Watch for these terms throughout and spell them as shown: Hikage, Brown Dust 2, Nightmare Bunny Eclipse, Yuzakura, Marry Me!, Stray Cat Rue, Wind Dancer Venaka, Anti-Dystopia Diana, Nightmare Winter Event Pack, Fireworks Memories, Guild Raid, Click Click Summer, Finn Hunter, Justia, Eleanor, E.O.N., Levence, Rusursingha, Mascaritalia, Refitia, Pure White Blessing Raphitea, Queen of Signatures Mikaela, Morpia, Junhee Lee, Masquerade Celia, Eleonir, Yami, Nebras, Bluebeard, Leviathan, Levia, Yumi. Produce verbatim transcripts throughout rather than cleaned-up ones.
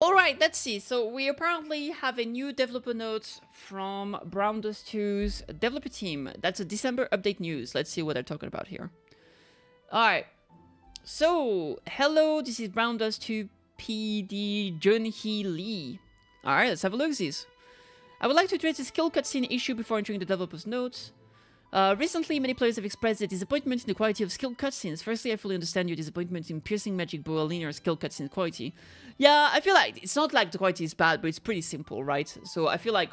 Alright, let's see. So we apparently have a new developer note from Brown Dust two's developer team. That's a December update news. Let's see what they're talking about here. Alright. So, hello, this is Brown Dust two P D Junhee Lee. Alright, let's have a look at this. I would like to address the skill cutscene issue before entering the developer's notes. Uh, recently, many players have expressed their disappointment in the quality of skill cutscenes. Firstly, I fully understand your disappointment in piercing magic bow linear skill cutscene quality. Yeah, I feel like it's not like the quality is bad, but it's pretty simple, right? So I feel like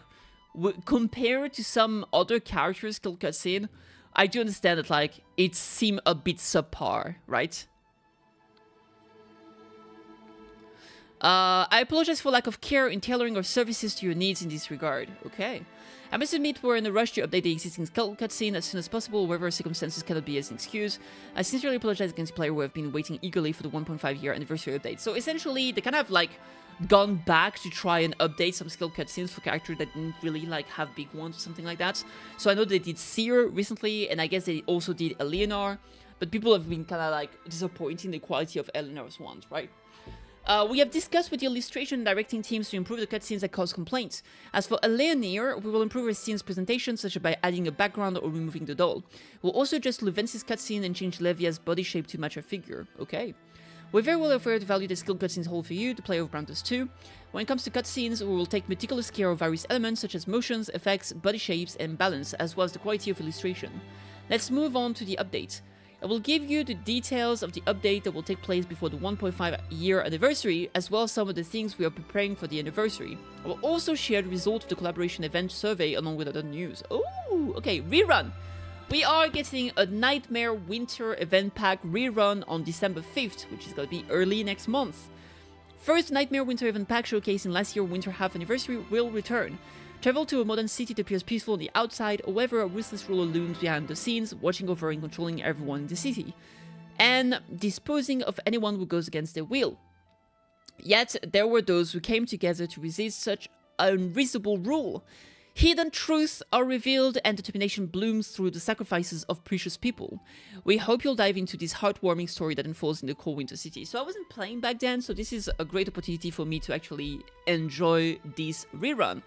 w compared to some other character skill cutscene, I do understand that like it seemed a bit subpar, right? Uh, I apologize for lack of care in tailoring our services to your needs in this regard. Okay. I must admit we're in a rush to update the existing skill cutscene as soon as possible, wherever circumstances cannot be as an excuse. I sincerely apologize against players who have been waiting eagerly for the one point five year anniversary update. So essentially, they kind of like gone back to try and update some skill cutscenes for characters that didn't really like have big ones or something like that. So I know they did Seer recently, and I guess they also did Eleanor, but people have been kind of like disappointing the quality of Eleanor's ones, right? Uh, we have discussed with the illustration and directing teams to improve the cutscenes that cause complaints. As for Eleonir, we will improve her scene's presentation, such as by adding a background or removing the doll. We'll also adjust Levence's cutscene and change Levia's body shape to match her figure. Okay. We're very well aware of the value that skill cutscenes hold for you, the player of Brown Dust two. When it comes to cutscenes, we will take meticulous care of various elements such as motions, effects, body shapes, and balance, as well as the quality of illustration. Let's move on to the update. I will give you the details of the update that will take place before the one point five year anniversary, as well as some of the things we are preparing for the anniversary. I will also share the result of the collaboration event survey along with other news. Oh, okay, rerun! We are getting a Nightmare Winter Event Pack rerun on December fifth, which is going to be early next month. First Nightmare Winter Event Pack showcasing last year's Winter Half Anniversary will return. Travel to a modern city that appears peaceful on the outside, however a ruthless ruler looms behind the scenes, watching over and controlling everyone in the city, and disposing of anyone who goes against their will. Yet, there were those who came together to resist such unreasonable rule. Hidden truths are revealed and determination blooms through the sacrifices of precious people. We hope you'll dive into this heartwarming story that unfolds in the cold winter city. So I wasn't playing back then, so this is a great opportunity for me to actually enjoy this rerun.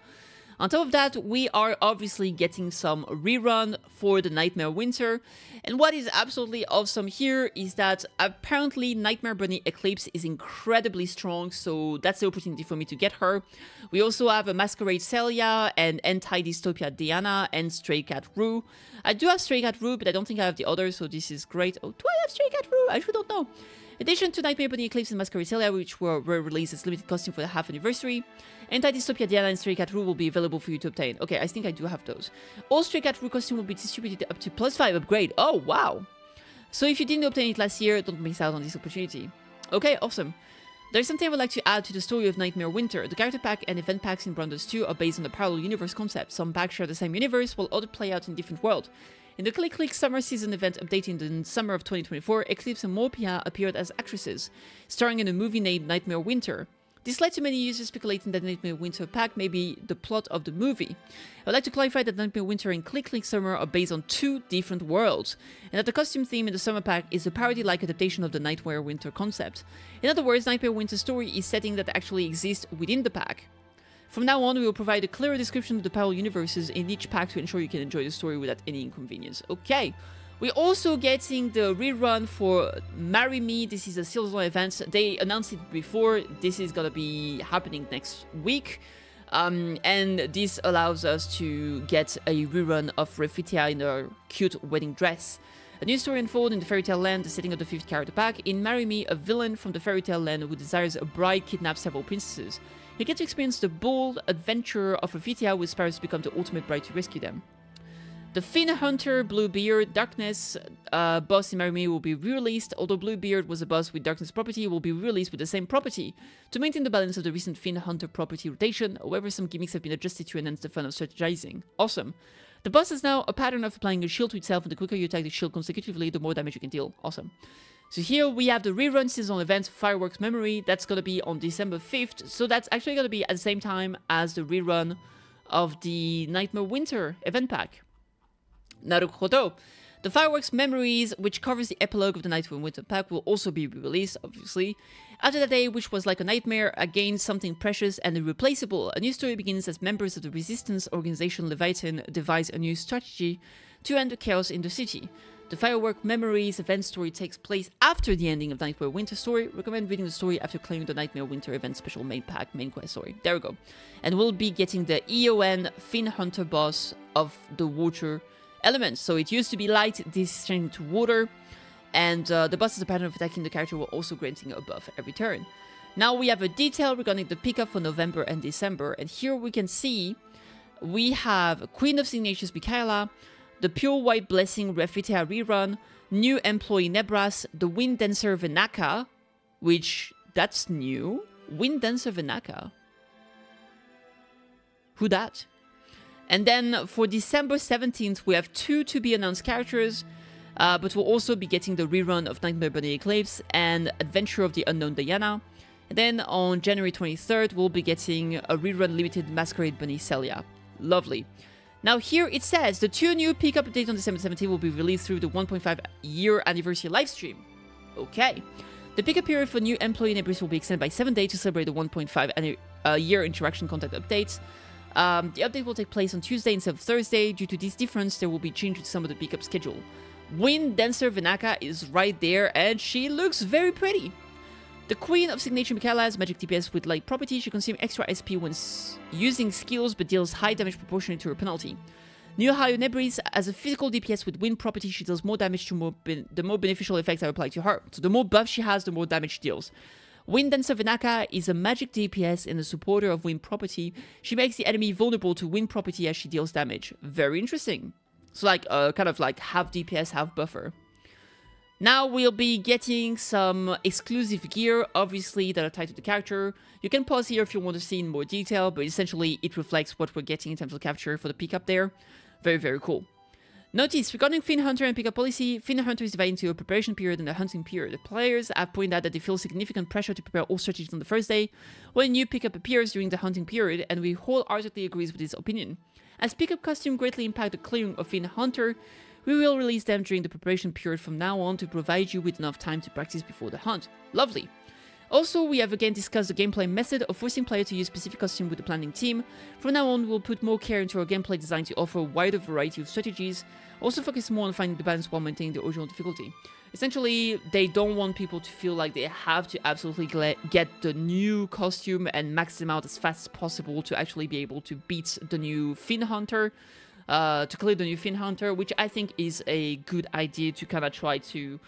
On top of that, we are obviously getting some rerun for the Nightmare Winter. And what is absolutely awesome here is that apparently Nightmare Bunny Eclipse is incredibly strong, so that's the opportunity for me to get her. We also have a Masquerade Celia and Anti-Dystopia Diana and Stray Cat Rue. I do have Stray Cat Rue, but I don't think I have the others, so this is great. Oh, do I have Stray Cat Rue? I actually don't know. In addition to Nightmare Bunny Eclipse and Mascaritalia, which were, were released as limited costume for the half anniversary, Anti-Dystopia Diana and Stray Cat Rue will be available for you to obtain. Okay, I think I do have those. All Stray Cat Rue costume will be distributed up to plus five upgrade. Oh, wow! So if you didn't obtain it last year, don't miss out on this opportunity. Okay, awesome. There's something I would like to add to the story of Nightmare Winter. The character pack and event packs in Brown Dust two are based on the parallel universe concept. Some packs share the same universe, while others play out in different worlds. In the Click Click Summer season event updating in the summer of twenty twenty-four, Eclipse and Morpia appeared as actresses, starring in a movie named Nightmare Winter. This led to many users speculating that Nightmare Winter Pack may be the plot of the movie. I would like to clarify that Nightmare Winter and Click Click Summer are based on two different worlds, and that the costume theme in the Summer Pack is a parody-like adaptation of the Nightmare Winter concept. In other words, Nightmare Winter's story is setting that actually exists within the pack. From now on, we will provide a clearer description of the parallel universes in each pack to ensure you can enjoy the story without any inconvenience. Okay, we're also getting the rerun for Marry Me. This is a seasonal event. They announced it before. This is gonna be happening next week. Um, and this allows us to get a rerun of Refitia in her cute wedding dress. A new story unfolds in the fairy tale land, the setting of the fifth character pack. In Marry Me, a villain from the fairy tale land who desires a bride kidnaps several princesses. You get to experience the bold adventure of Refitia, who aspires to become the ultimate bride to rescue them. The Finn Hunter, Bluebeard, Darkness uh, boss in Marry Me will be re-released, although Bluebeard was a boss with Darkness property, will be released with the same property. To maintain the balance of the recent Finn Hunter property rotation, however, some gimmicks have been adjusted to enhance the fun of strategizing. Awesome. The boss has now a pattern of applying a shield to itself, and the quicker you attack the shield consecutively, the more damage you can deal. Awesome. So here we have the rerun seasonal event, Fireworks Memory. That's going to be on December fifth. So that's actually going to be at the same time as the rerun of the Nightmare Winter event pack. Naruhodo. The Fireworks Memories, which covers the epilogue of the Nightmare Winter Pack, will also be released, obviously. After that day, which was like a nightmare, I gained something precious and irreplaceable. A new story begins as members of the resistance organization Leviathan devise a new strategy to end the chaos in the city. The Fireworks Memories event story takes place after the ending of Nightmare Winter story. Recommend reading the story after clearing the Nightmare Winter event special main pack, main quest story. There we go. And we'll be getting the E O N Finn Hunter boss of the water elements. So it used to be light, this turned to water. And uh, the boss's pattern of attacking the character while also granting a buff every turn. Now we have a detail regarding the pickup for November and December. And here we can see we have Queen of Signatures Mikaela, the Pure White Blessing Raphitea rerun, new employee Nebras, the Wind Dancer Venaka, which, that's new. Wind Dancer Venaka. Who dat? And then for December seventeenth, we have two to-be-announced characters, uh, but we'll also be getting the rerun of Nightmare Bunny Eclipse and Adventure of the Unknown Diana. And then on January twenty-third, we'll be getting a rerun limited Masquerade Bunny Celia. Lovely. Now here it says, the two new pickup updates on December seventeenth will be released through the one point five year anniversary livestream. Okay. The pickup period for new employee Nebras will be extended by seven days to celebrate the one point five year interaction content updates. Um, the update will take place on Tuesday instead of Thursday. Due to this difference, there will be changes to some of the pickup schedule. Wind Dancer Venaka is right there, and she looks very pretty. The Queen of Signatures Mikaela has magic D P S with light property. She consumes extra S P when s using skills but deals high damage proportionate to her penalty. New Ohio Nebris has a physical D P S with wind property. She deals more damage to more the more beneficial effects are applied to her. So the more buff she has, the more damage she deals. Wind Dancer Venaka is a magic D P S and a supporter of wind property. She makes the enemy vulnerable to wind property as she deals damage. Very interesting. So like uh, kind of like half D P S, half buffer. Now we'll be getting some exclusive gear, obviously, that are tied to the character. You can pause here if you want to see in more detail, but essentially it reflects what we're getting in terms of capture for the pickup there. Very, very cool. Notice, regarding Finn Hunter and pickup policy, Finn Hunter is divided into a preparation period and a hunting period. The players have pointed out that they feel significant pressure to prepare all strategies on the first day, when new pickup appears during the hunting period, and we wholeheartedly agree with this opinion. As pickup costume greatly impact the clearing of Finn Hunter, we will release them during the preparation period from now on to provide you with enough time to practice before the hunt. Lovely. Also, we have again discussed the gameplay method of forcing players to use specific costume with the planning team. From now on, we'll put more care into our gameplay design to offer a wider variety of strategies. Also focus more on finding the balance while maintaining the original difficulty. Essentially, they don't want people to feel like they have to absolutely get the new costume and max them out as fast as possible to actually be able to beat the new Finn Hunter. Uh, to clear the new Finn Hunter, which I think is a good idea to kind of try to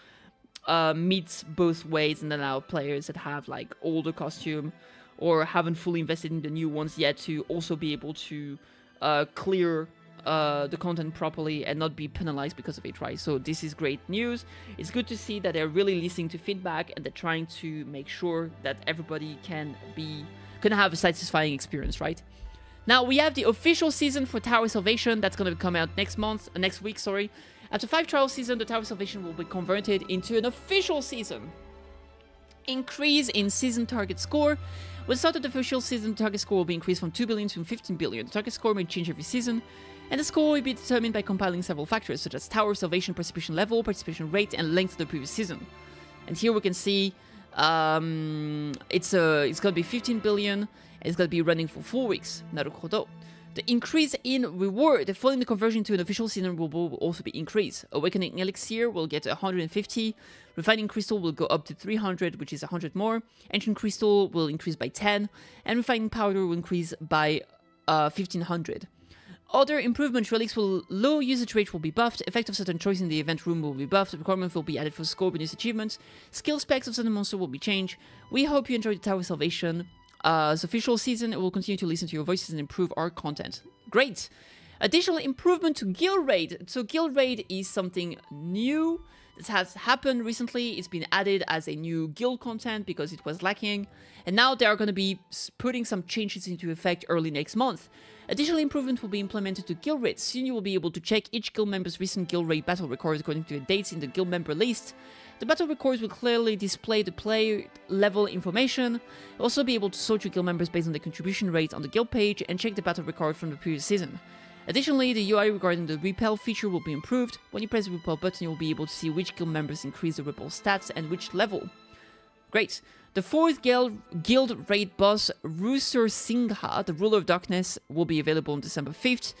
uh, meet both ways and allow players that have like older costume or haven't fully invested in the new ones yet to also be able to uh, clear uh, the content properly and not be penalized because of it, right? So this is great news. It's good to see that they're really listening to feedback and they're trying to make sure that everybody can be can have a satisfying experience, right? Now, we have the official season for Tower of Salvation that's going to come out next month, uh, next week, sorry. After five trial season, the Tower of Salvation will be converted into an official season. Increase in season target score. With the start of the official season, the target score will be increased from two billion to fifteen billion. The target score may change every season, and the score will be determined by compiling several factors, such as Tower of Salvation participation level, participation rate, and length of the previous season. And here we can see um, it's, uh, it's going to be fifteen billion. It's going to be running for four weeks. Naruhodo. The increase in reward following the conversion to an official season will, will also be increased. Awakening Elixir will get one hundred fifty. Refining Crystal will go up to three hundred, which is one hundred more. Ancient Crystal will increase by ten. And Refining Powder will increase by uh, fifteen hundred. Other improvements, relics will low usage rate will be buffed, effect of certain choice in the event room will be buffed, requirements will be added for score bonus achievements, skill specs of certain monster will be changed. We hope you enjoyed the Tower of Salvation. Uh, the official season, it will continue to listen to your voices and improve our content. Great! Additional improvement to Guild Raid. So Guild Raid is something new that has happened recently. It's been added as a new guild content because it was lacking. And now they are going to be putting some changes into effect early next month. Additional improvement will be implemented to Guild Raid. Soon you will be able to check each guild member's recent Guild Raid battle records according to the dates in the guild member list. The battle records will clearly display the player level information. You'll also be able to sort your guild members based on their contribution rate on the guild page and check the battle record from the previous season. Additionally, the U I regarding the repel feature will be improved. When you press the repel button, you'll be able to see which guild members increase the repel stats and which level. Great. The fourth guild, guild raid boss, Rusursingha, the Ruler of Darkness, will be available on December fifth.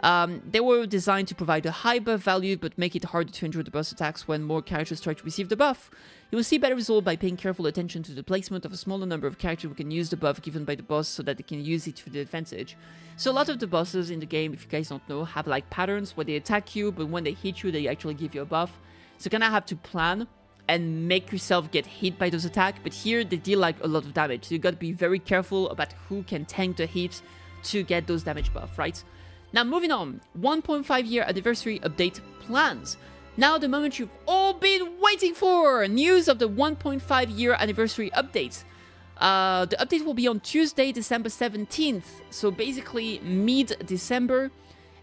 Um, they were designed to provide a high buff value, but make it harder to endure the boss attacks when more characters try to receive the buff. You will see better results by paying careful attention to the placement of a smaller number of characters who can use the buff given by the boss so that they can use it to their advantage. So a lot of the bosses in the game, if you guys don't know, have like patterns where they attack you, but when they hit you, they actually give you a buff. So you kind of have to plan and make yourself get hit by those attacks, but here they deal like a lot of damage, so you gotta be very careful about who can tank the hit to get those damage buff, right? Now moving on, one point five year anniversary update plans. Now the moment you've all been waiting for, news of the one point five year anniversary update. Uh, the update will be on Tuesday, December seventeenth, so basically mid-December,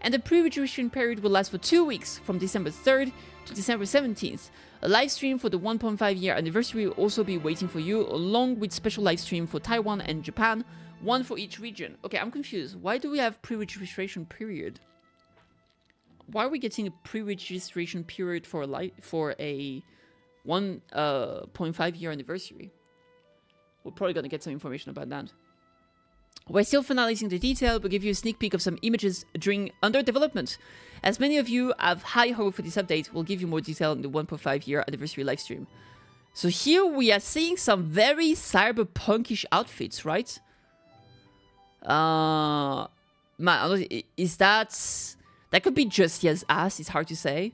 and the pre-registration period will last for two weeks, from December third to December seventeenth. A live stream for the one point five year anniversary will also be waiting for you, along with special live stream for Taiwan and Japan, one for each region. Okay, I'm confused. Why do we have pre-registration period? Why are we getting a pre-registration period for a live for a one point five year anniversary? We're probably gonna get some information about that. We're still finalizing the detail, but give you a sneak peek of some images during under development. As many of you have high hope for this update, we'll give you more detail in the one point five year anniversary livestream. So here we are seeing some very cyberpunkish outfits, right? Uh, man, is that... That could be Justia's ass, it's hard to say.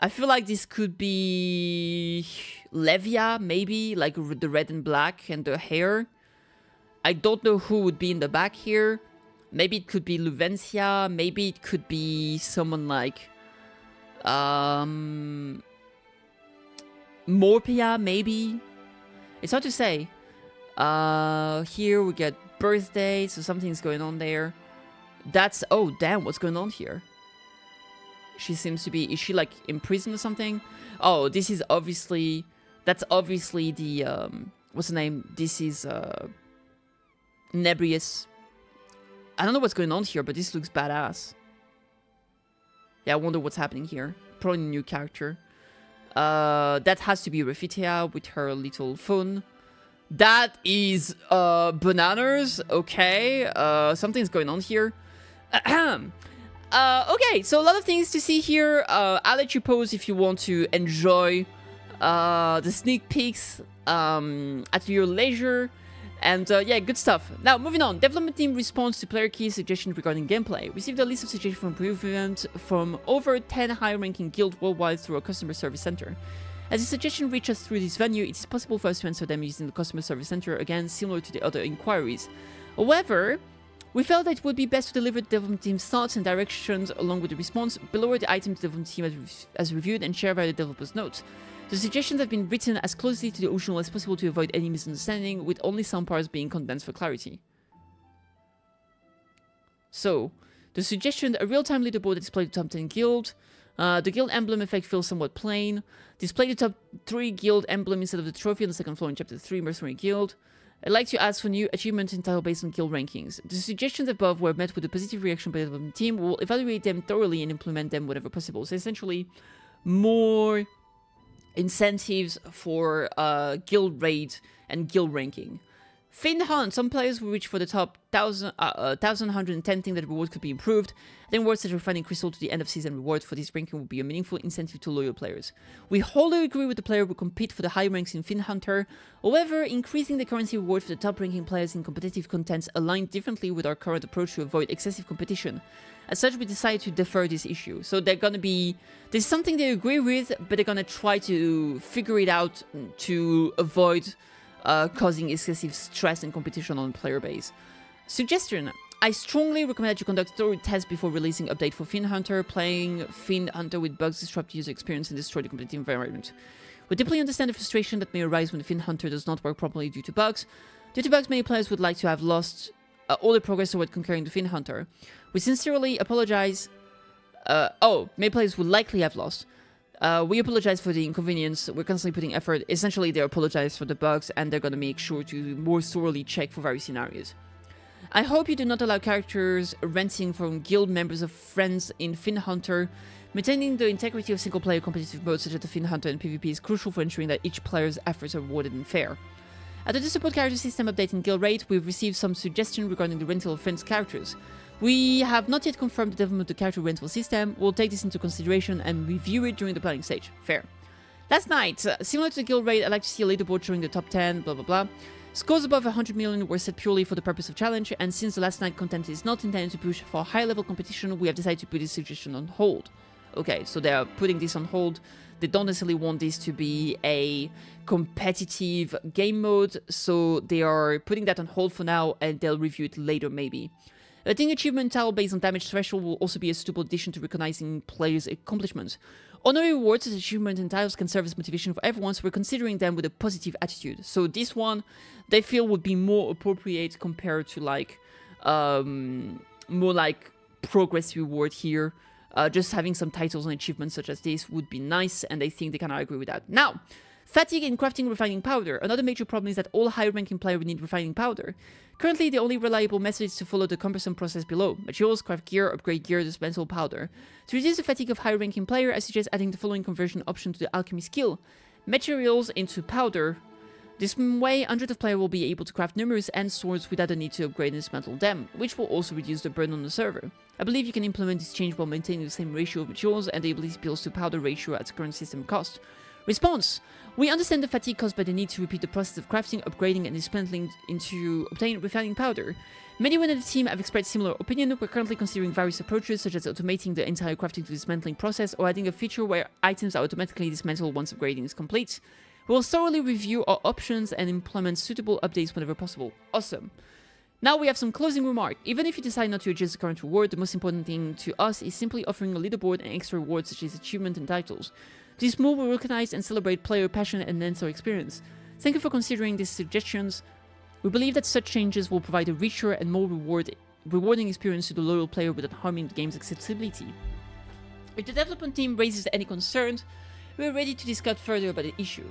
I feel like this could be... Levia, maybe, like the red and black and the hair. I don't know who would be in the back here. Maybe it could be Levencia. Maybe it could be someone like... Um... Morpia, maybe? It's hard to say. Uh, here we get birthday, so something's going on there. That's... Oh, damn, what's going on here? She seems to be... Is she, like, in prison or something? Oh, this is obviously... That's obviously the... Um, what's the name? This is... Uh, Nebras. I don't know what's going on here, but this looks badass. Yeah, I wonder what's happening here. Probably a new character. Uh, that has to be Refitia with her little phone. That is uh, bananas. Okay, uh, something's going on here. Ahem. Uh, okay, so a lot of things to see here. Uh, I'll let you pause if you want to enjoy uh, the sneak peeks um, at your leisure. And uh, yeah, good stuff. Now, moving on. Development team response to player key suggestions regarding gameplay. Received a list of suggestions from improvement from over ten high-ranking guilds worldwide through our customer service center. As the suggestion reaches us through this venue, it's possible for us to answer them using the customer service center, again, similar to the other inquiries. However, we felt that it would be best to deliver the development team's thoughts and directions along with the response below the items the development team has, re has reviewed and shared by the developer's notes. The suggestions have been written as closely to the original as possible to avoid any misunderstanding, with only some parts being condensed for clarity. So, the suggestion, a real-time leaderboard that displays the top ten guild. Uh, the guild emblem effect feels somewhat plain. Display the top three guild emblem instead of the trophy on the second floor in Chapter three Mercenary Guild. I'd like to ask for new achievements and title based on guild rankings. The suggestions above were met with a positive reaction by the development team. We'll evaluate them thoroughly and implement them whenever possible. So essentially, more... incentives for uh, guild raid and guild ranking. Finn Hunt, some players will reach for the top one thousand one hundred ten thing that reward could be improved. Then rewards such as refining crystal to the end of season reward for this ranking will be a meaningful incentive to loyal players. We wholly agree with the player who compete for the high ranks in Finn Hunter. However, increasing the currency reward for the top ranking players in competitive contents aligned differently with our current approach to avoid excessive competition. As such, we decided to defer this issue. So they're gonna be... There's something they agree with, but they're gonna try to figure it out to avoid... Uh, causing excessive stress and competition on player base. Suggestion. I strongly recommend that you conduct thorough tests before releasing update for Finn Hunter. Playing Finn Hunter with bugs disrupt user experience and destroy the competitive environment. We deeply understand the frustration that may arise when Finn Hunter does not work properly due to bugs. Due to bugs, many players would like to have lost uh, all the progress toward conquering the Finn Hunter. We sincerely apologize. Uh, oh, many players would likely have lost. Uh, we apologize for the inconvenience. We're constantly putting effort. Essentially, they apologize for the bugs, and they're gonna make sure to more thoroughly check for various scenarios. I hope you do not allow characters renting from guild members of friends in Finn Hunter. Maintaining the integrity of single-player competitive modes such as the Finn Hunter and PvP is crucial for ensuring that each player's efforts are rewarded and fair. After the support character system update in Guild Raid, we've received some suggestions regarding the rental of friends' characters. We have not yet confirmed the development of the character rental system. We'll take this into consideration and review it during the planning stage. Fair. Last night, uh, similar to the Guild Raid, I'd like to see a leaderboard showing the top ten, blah blah blah. Scores above one hundred million were set purely for the purpose of challenge, and since the last night content is not intended to push for high-level competition, we have decided to put this suggestion on hold. Okay, so they are putting this on hold. They don't necessarily want this to be a competitive game mode, so they are putting that on hold for now, and they'll review it later maybe. A team achievement tile based on damage threshold will also be a suitable addition to recognizing players' accomplishments. Honorary awards as achievements and titles can serve as motivation for everyone, so we're considering them with a positive attitude. So this one, they feel would be more appropriate compared to like, um, more like progress reward here. Uh, just having some titles and achievements such as this would be nice, and I think they kind of agree with that. Now, fatigue in crafting refining powder. Another major problem is that all high-ranking players need refining powder. Currently, the only reliable method is to follow the cumbersome process below. Materials, craft gear, upgrade gear, dispensable powder. To reduce the fatigue of high-ranking player, I suggest adding the following conversion option to the alchemy skill. Materials into powder. This way, hundreds of players will be able to craft numerous end swords without the need to upgrade and dismantle them, which will also reduce the burden on the server. I believe you can implement this change while maintaining the same ratio of materials and the ability builds to powder ratio at the current system cost. Response! We understand the fatigue caused by the need to repeat the process of crafting, upgrading, and dismantling into obtain refining powder. Many women in the team have expressed similar opinion. We're currently considering various approaches, such as automating the entire crafting to dismantling process or adding a feature where items are automatically dismantled once upgrading is complete. We'll thoroughly review our options and implement suitable updates whenever possible. Awesome. Now we have some closing remark. Even if you decide not to adjust the current reward, the most important thing to us is simply offering a leaderboard and extra rewards such as achievement and titles. This move will recognize and celebrate player passion and enhance our experience. Thank you for considering these suggestions. We believe that such changes will provide a richer and more reward rewarding experience to the loyal player without harming the game's accessibility. If the development team raises any concerns, we are ready to discuss further about the issue.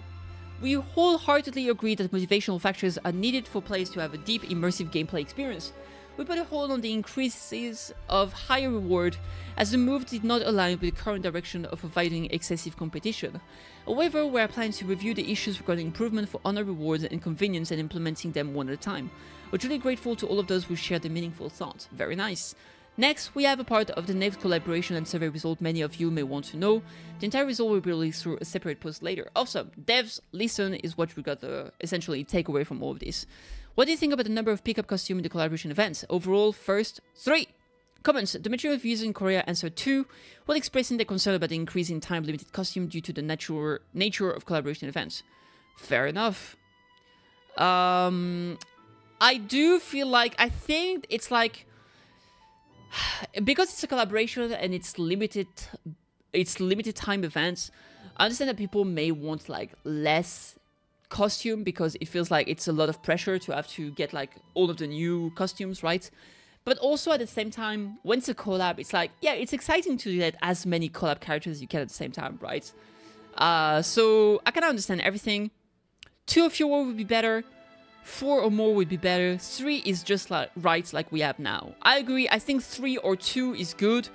We wholeheartedly agree that motivational factors are needed for players to have a deep, immersive gameplay experience. We put a hold on the increases of higher reward, as the move did not align with the current direction of providing excessive competition. However, we are planning to review the issues regarding improvement for honor rewards and convenience and implementing them one at a time. We're truly grateful to all of those who shared the meaningful thought. Very nice. Next, we have a part of the N A V collaboration and survey result many of you may want to know. The entire result will be released through a separate post later. Awesome. Devs, listen is what we got to essentially take away from all of this. What do you think about the number of pickup costumes in the collaboration events? Overall, first, three. Comments. The majority of users in Korea answered two, while expressing their concern about the increase in time-limited costume due to the nature, nature of collaboration events. Fair enough. Um, I do feel like, I think it's like, because it's a collaboration and it's limited, it's limited time events, I understand that people may want like less costume because it feels like it's a lot of pressure to have to get like all of the new costumes, right? But also at the same time, when it's a collab, it's like, yeah, it's exciting to get as many collab characters as you can at the same time, right? Uh, so I kind of understand everything. Two or fewer would be better. Four or more would be better. Three is just like right, like we have now. I agree. I think three or two is good.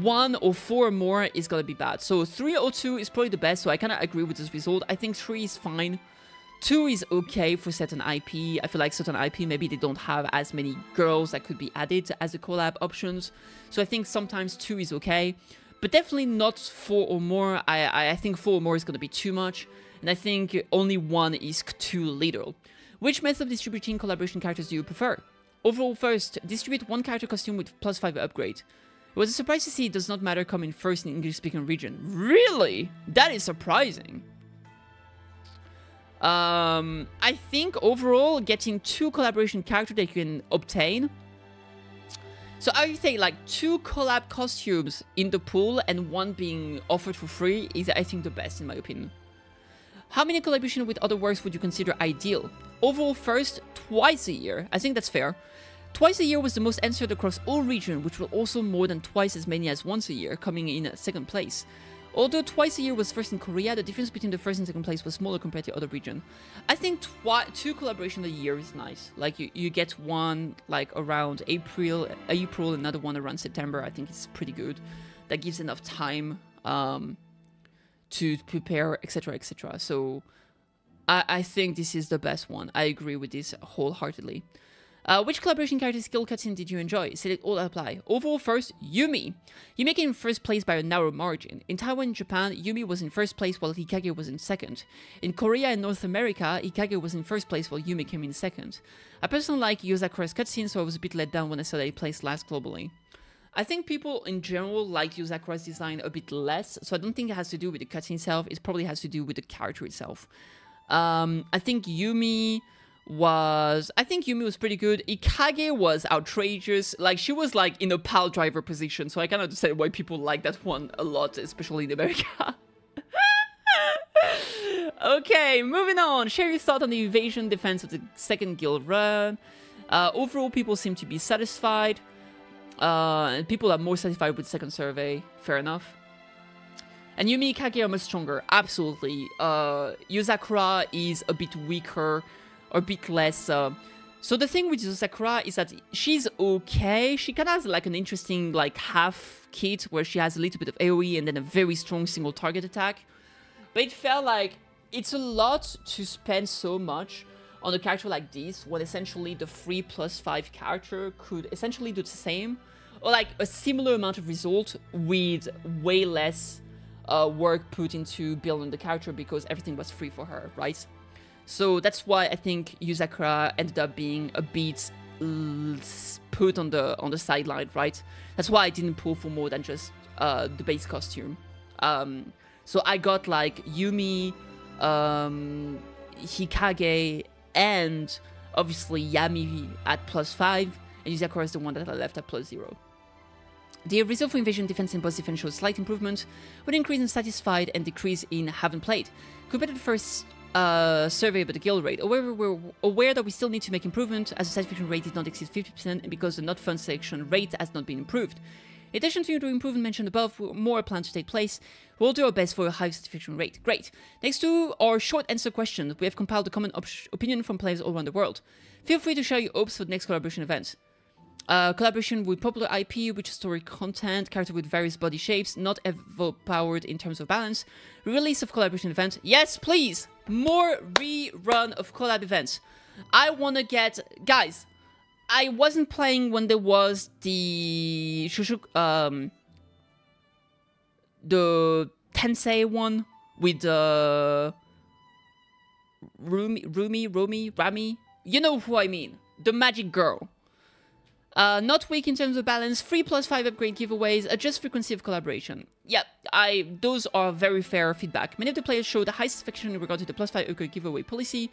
One or four or more is gonna be bad. So three or two is probably the best. So I kind of agree with this result. I think three is fine. Two is okay for certain I P. I feel like certain I P, maybe they don't have as many girls that could be added as a collab options. So I think sometimes two is okay, but definitely not four or more. I I, I think four or more is gonna be too much, and I think only one is too little. Which method of distributing collaboration characters do you prefer? Overall first, distribute one character costume with plus five upgrade. It was a surprise to see it does not matter come in first in English-speaking region. Really? That is surprising. Um, I think overall getting two collaboration characters that you can obtain. So I would say like two collab costumes in the pool and one being offered for free is I think the best in my opinion. How many collaboration with other works would you consider ideal? Overall first, twice a year. I think that's fair. Twice a year was the most answered across all regions, which were also more than twice as many as once a year, coming in at second place. Although twice a year was first in Korea, the difference between the first and second place was smaller compared to other region. I think twi two collaborations a year is nice. Like you, you get one like around April, April, another one around September. I think it's pretty good. That gives enough time um, to prepare, et cetera, et cetera. So I, I think this is the best one. I agree with this wholeheartedly. Uh, which collaboration character skill cutscene did you enjoy? Select all that apply. Overall, first, Yumi. Yumi came in first place by a narrow margin. In Taiwan and Japan, Yumi was in first place while Hikage was in second. In Korea and North America, Hikage was in first place while Yumi came in second. I personally like Yuzakura's cutscene, so I was a bit let down when I saw that he placed last globally. I think people in general like Yuzakura's design a bit less, so I don't think it has to do with the cutscene itself. It probably has to do with the character itself. Um, I think Yumi... was I think Yumi was pretty good. Hikage was outrageous. Like she was like in a pile driver position, so I can understand why people like that one a lot, especially in America. Okay, moving on. Share your thoughts on the invasion defense of the second guild run. Uh, overall, people seem to be satisfied. Uh, and people are more satisfied with the second survey. Fair enough. And Yumi and Hikage are much stronger. Absolutely. Uh, Yuzakura is a bit weaker. Or a bit less. Uh, so the thing with Yuzakura is that she's okay. She kind of has like an interesting like half kit where she has a little bit of A O E and then a very strong single target attack. But it felt like it's a lot to spend so much on a character like this when essentially the three plus five character could essentially do the same or like a similar amount of result with way less uh, work put into building the character because everything was free for her, right? So that's why I think Yuzakura ended up being a bit put on the on the sideline, right? That's why I didn't pull for more than just uh, the base costume. Um, so I got like Yumi, um, Hikage, and obviously Yami at plus five, and Yuzakura is the one that I left at plus zero. The result for invasion defense and boss defense showed slight improvement, with increase in satisfied and decrease in haven't played. Compared to the first Uh, survey about the guild raid. However, we're aware that we still need to make improvement as the satisfaction rate did not exceed fifty percent and because the not fun selection rate has not been improved. In addition to the improvement mentioned above, more plans to take place. We'll do our best for a high satisfaction rate. Great. Next two are short answer questions. We have compiled the common op opinion from players all around the world. Feel free to share your hopes for the next collaboration event. Uh, collaboration with popular I P, rich story content, character with various body shapes, not evo-powered in terms of balance, release of collaboration event. Yes, please! More rerun of collab events. I want to get... Guys, I wasn't playing when there was the... Shushu, um, the Tensei one with the... Uh, Rumi, Rumi, Romi, Rami. You know who I mean. The magic girl. Uh, not weak in terms of balance, three plus five upgrade giveaways, adjust frequency of collaboration. Yeah, I, those are very fair feedback. Many of the players showed a high satisfaction in regard to the plus five upgrade giveaway policy.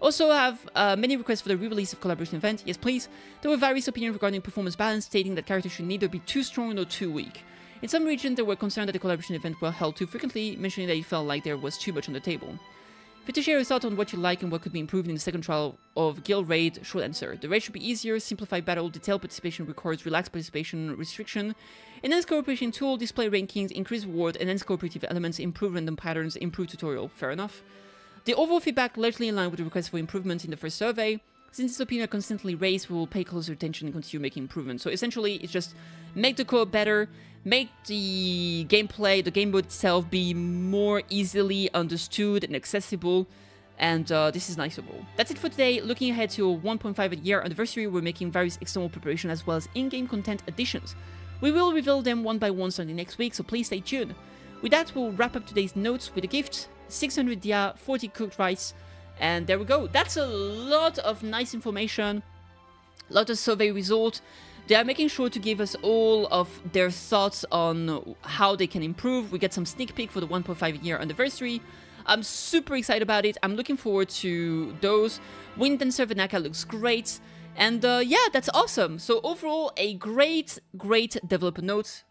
Also have uh, many requests for the re-release of collaboration event. Yes, please. There were various opinions regarding performance balance, stating that characters should neither be too strong nor too weak. In some regions, they were concerned that the collaboration event were held too frequently, mentioning that it felt like there was too much on the table. Feel to share your thoughts on what you like and what could be improved in the second trial of Guild Raid, short answer. The raid should be easier, simplified battle, detailed participation records, relaxed participation restriction, enhanced cooperation tool, display rankings, increased reward, enhanced cooperative elements, improved random patterns, improved tutorial. Fair enough. The overall feedback largely in line with the request for improvement in the first survey. Since this opinion are constantly raised, we will pay closer attention and continue making improvements. So essentially, it's just make the co-op better, make the gameplay, the game mode itself be more easily understood and accessible, and uh, this is nice overall. That's it for today. Looking ahead to a one point five year anniversary, we're making various external preparation as well as in-game content additions. We will reveal them one by one starting next week, so please stay tuned. With that, we'll wrap up today's notes with a gift, six hundred dia, forty cooked rice. And there we go. That's a lot of nice information, a lot of survey results. They are making sure to give us all of their thoughts on how they can improve. We get some sneak peek for the one point five year anniversary. I'm super excited about it. I'm looking forward to those. Wind Dancer Venaka looks great. And uh, yeah, that's awesome. So overall, a great, great developer note.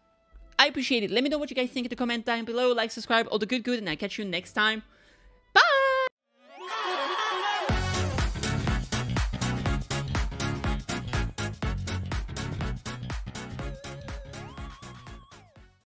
I appreciate it. Let me know what you guys think in the comment down below. Like, subscribe, all the good, good. And I'll catch you next time.